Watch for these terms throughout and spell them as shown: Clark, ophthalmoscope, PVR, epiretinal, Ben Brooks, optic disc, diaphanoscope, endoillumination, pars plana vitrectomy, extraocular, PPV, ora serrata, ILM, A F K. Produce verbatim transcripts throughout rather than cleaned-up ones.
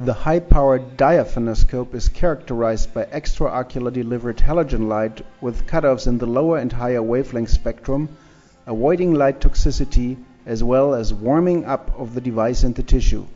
The high-powered diaphanoscope is characterized by extraocular delivered halogen light with cutoffs in the lower and higher wavelength spectrum, avoiding light toxicity as well as warming up of the device and the tissue.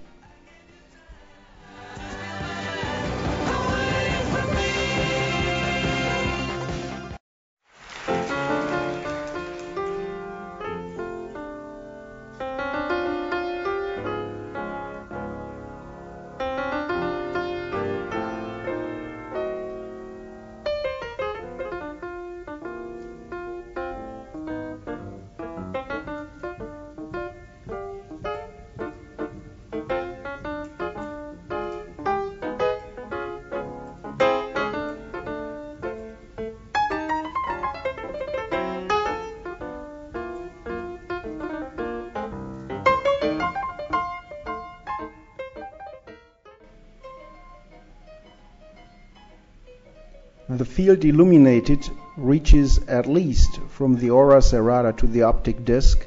The field illuminated reaches at least from the ora serrata to the optic disc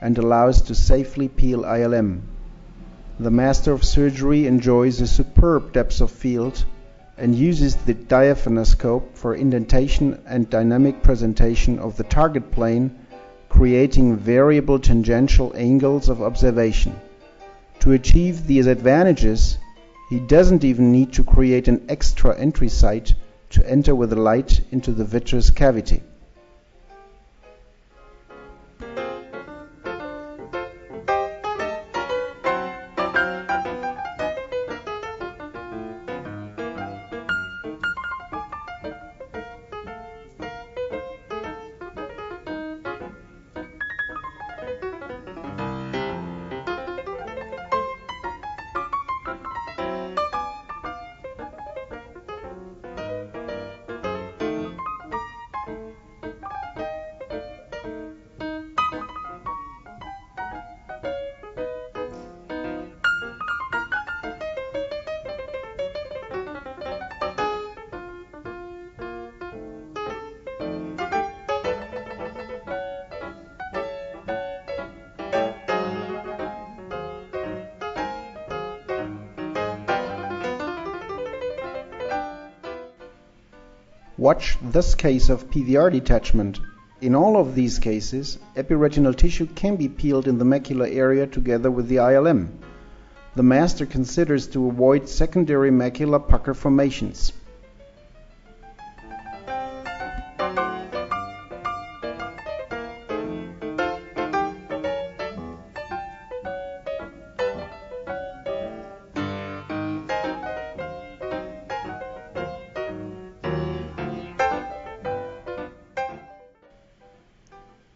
and allows to safely peel I L M. The master of surgery enjoys a superb depth of field and uses the diaphanoscope for indentation and dynamic presentation of the target plane, creating variable tangential angles of observation. To achieve these advantages, he doesn't even need to create an extra entry site to enter with the light into the vitreous cavity. Watch this case of P V R detachment. In all of these cases, epiretinal tissue can be peeled in the macular area together with the I L M. The master considers to avoid secondary macular pucker formations.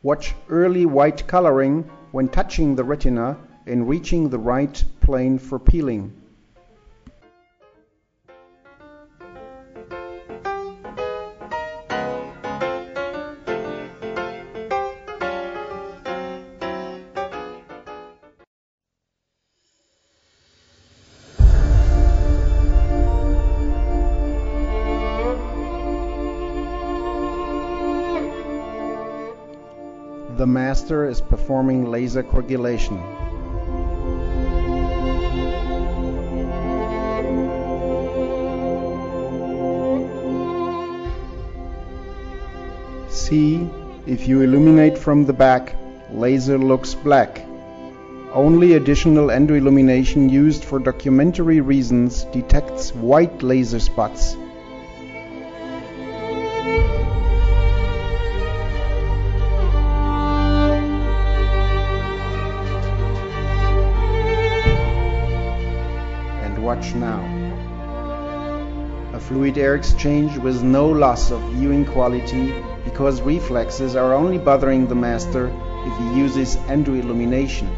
Watch early white coloring when touching the retina and reaching the right plane for peeling. The master is performing laser coagulation. See, if you illuminate from the back, laser looks black. Only additional endoillumination used for documentary reasons detects white laser spots. Watch now. A fluid air exchange with no loss of viewing quality because reflexes are only bothering the master if he uses endoillumination.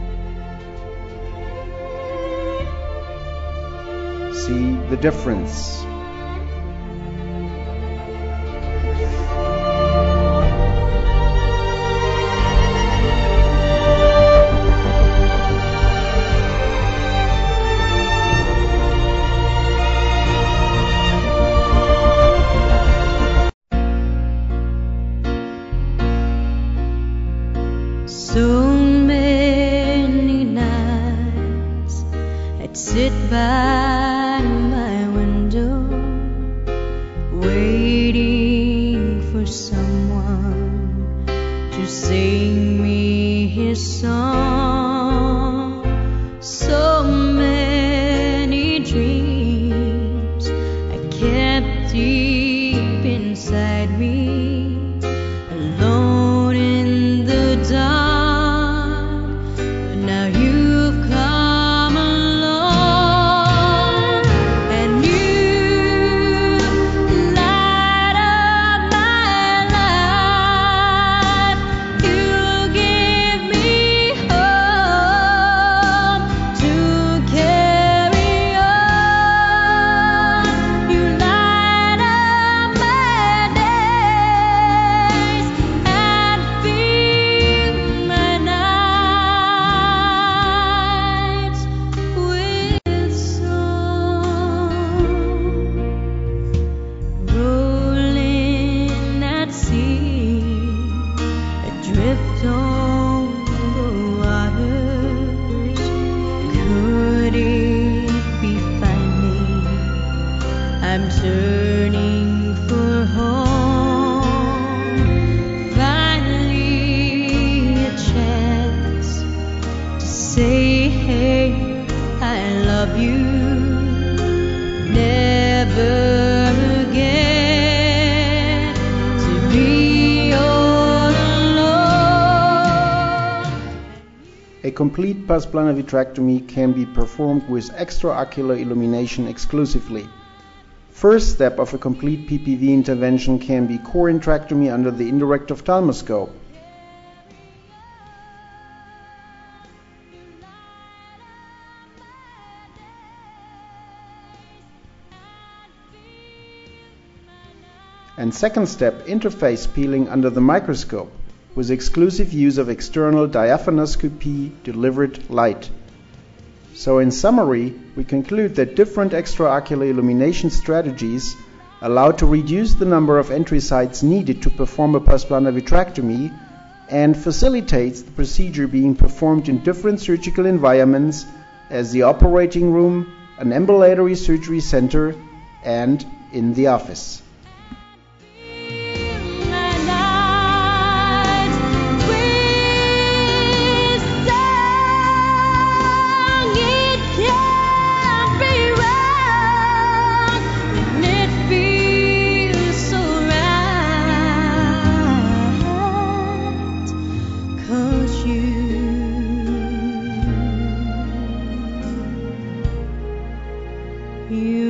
see the difference. So many nights I'd sit by my window, waiting for someone to sing me his song. So many dreams I kept deep inside me, alone in the dark. I'm turning for home. Finally, a chance to say, hey, I love you. Never. A complete pars plana vitrectomy can be performed with extraocular illumination exclusively. First step of a complete P P V intervention can be chorintractomy under the indirect ophthalmoscope. And second step, interface peeling under the microscope, with exclusive use of external diaphanoscopy-delivered light. So in summary, we conclude that different extraocular illumination strategies allow to reduce the number of entry sites needed to perform a pars plana vitrectomy and facilitates the procedure being performed in different surgical environments as the operating room, an ambulatory surgery center, and in the office. You